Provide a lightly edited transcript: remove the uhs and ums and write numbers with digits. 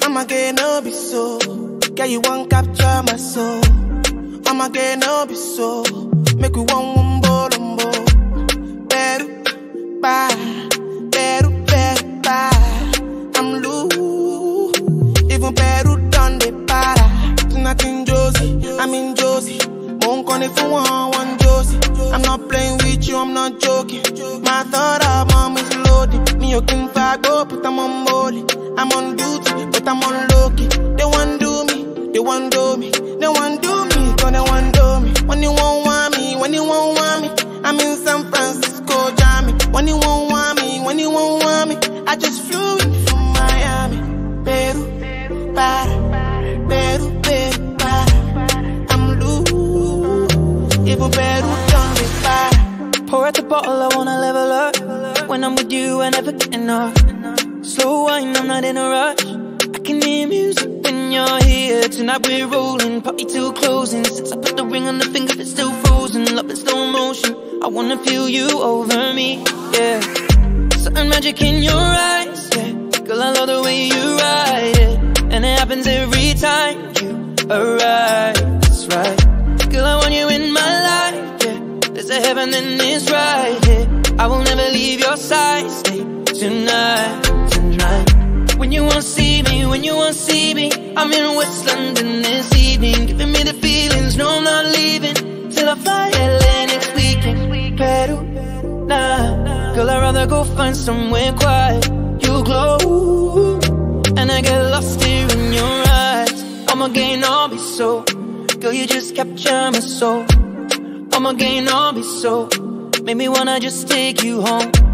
I'ma get no be so. Yeah, you won't capture my soul. I'ma get no be so. Make you want umbo. Peru, pa. Peru, pa. I'm loose. Even Peru done the para. Nothing Josie, I'm in Josie. Won't call it for one Josie. I'm not playing with you, I'm not joking. My thought of mom is loaded. Me, you can fuck up, but I'm on molly. I'm on duty, but I'm on low-key. They won't do me, they won't do me. They won't do me, cause they won't do me. When you won't want me, when you won't want me. I'm in San Francisco, Jamie. When you won't want me, when you won't want me. I just flew in from Miami. Peru, para. Peru, para. I'm loose. Even Peru done me para. Pour out the bottle, I wanna level up. When I'm with you, I never get enough. Slow wine, I'm not in a rush. I can hear music when you're here. Tonight we're rolling, party till closing. Since I put the ring on the finger, it's still frozen. Love in slow motion, I wanna feel you over me, yeah. Something magic in your eyes, yeah. Girl, I love the way you ride it, yeah. And it happens every time you arrive, that's right. Girl, I want you in my life, yeah. There's a heaven and it's right here, yeah. I will never leave your side, stay tonight. When you won't see me, when you won't see me, I'm in West London this evening. Giving me the feelings, no I'm not leaving till I fly LA next weekend. Peru, nah, girl I'd rather go find somewhere quiet. You glow, and I get lost here in your eyes. I'ma gain all be so, girl you just capture my soul. I'ma gain all be so, make me wanna just take you home.